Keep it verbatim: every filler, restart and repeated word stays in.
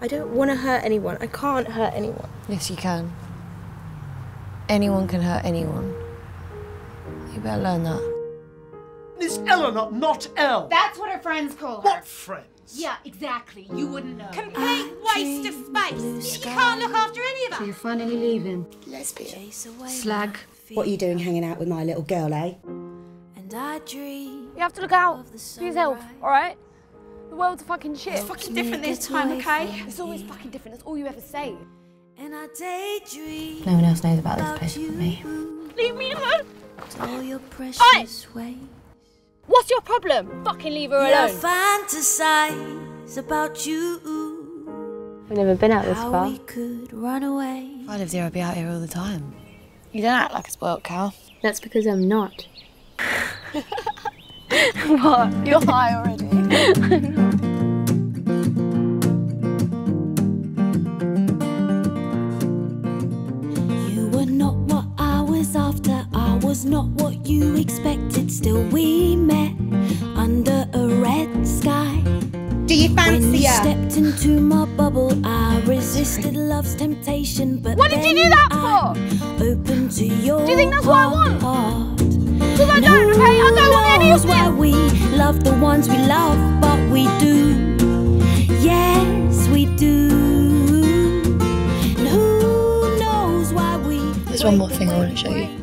I don't want to hurt anyone. I can't hurt anyone. Yes, you can. Anyone can hurt anyone. You better learn that. It's Eleanor, not Elle. That's what her friends call her. What friends? Yeah, exactly. You wouldn't know. Complete waste of space. You can't look after any of us. So you're finally leaving. Lesbian. Slag. What are you doing hanging out with my little girl, eh? And I dream. You have to look out for yourself, all right? The world's fucking shit. It's fucking different this time, okay? It's always fucking different. That's all you ever say. And I daydream. No one else knows about this place but me. Leave me alone. All your precious ways. What's your problem? Fucking leave her alone. You fantasize about you. We've never been out this far. How we could run away. If I lived here, I'd be out here all the time. You don't act like a spoiled cow. That's because I'm not. What? You're high already. I'm not. You were not what I was after. I was not what you expected. Still we met under a red sky. Do you fancy when you her? Stepped into my bubble, I resisted love's temptation. But what did you do that for? Open to your do you think that's what I want? Heart. Because I don't, okay? I don't want any of this. Why we love the ones we love, but we do. Yes, we do. And who knows why we... There's one more thing I want to show you.